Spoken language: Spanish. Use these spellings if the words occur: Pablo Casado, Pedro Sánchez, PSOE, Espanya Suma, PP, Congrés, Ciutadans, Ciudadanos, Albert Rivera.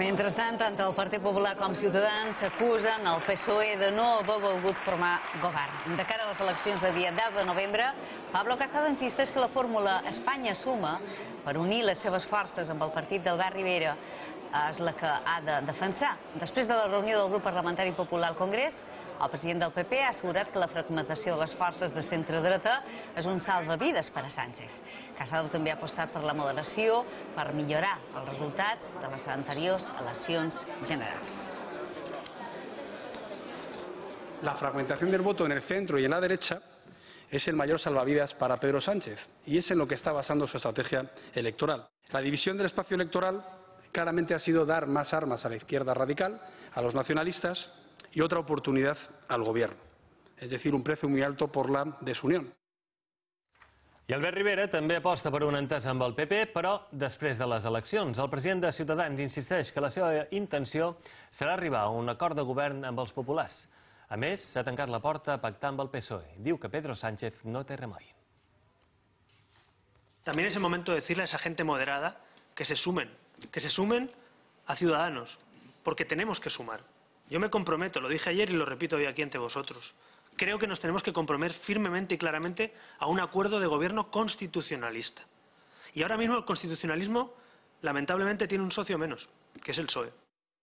Mentrestant, tant el Partit Popular com Ciutadans acusen el PSOE de no haver volgut formar govern. De cara a les eleccions de dia 10 de novembre, Pablo Casado insisteix que la fórmula Espanya Suma, per unir les seves forces amb el partit d'Albert Rivera, és la que ha de defensar. Després de la reunió del grup parlamentari popular al Congrés, el president del PP ha assegurat que la fragmentació de les forces de centre-dreta és un salvavides per a Sánchez. Casado també ha apostat per la moderació per millorar els resultats de les anteriors eleccions generals. La fragmentación del voto en el centro y en la derecha es el mayor salvavidas para Pedro Sánchez y es en lo que está basando su estrategia electoral. La división del espacio electoral claramente ha sido dar más armas a la izquierda radical, a los nacionalistas, y otra oportunidad al gobierno, es decir, un precio muy alto por la desunión. I Albert Rivera també aposta per una entesa amb el PP, però després de les eleccions. El president de Ciutadans insisteix que la seva intenció serà arribar a un acord de govern amb els populars. A més, s'ha tancat la porta a pactar amb el PSOE. Diu que Pedro Sánchez no té remoi. También es el momento de decirle a esa gente moderada que se sumen a Ciudadanos, porque tenemos que sumar. Yo me comprometo, lo dije ayer y lo repito hoy aquí ante vosotros. Creo que nos tenemos que comprometer firmemente y claramente a un acuerdo de gobierno constitucionalista. Y ahora mismo el constitucionalismo, lamentablemente, tiene un socio menos, que es el PSOE.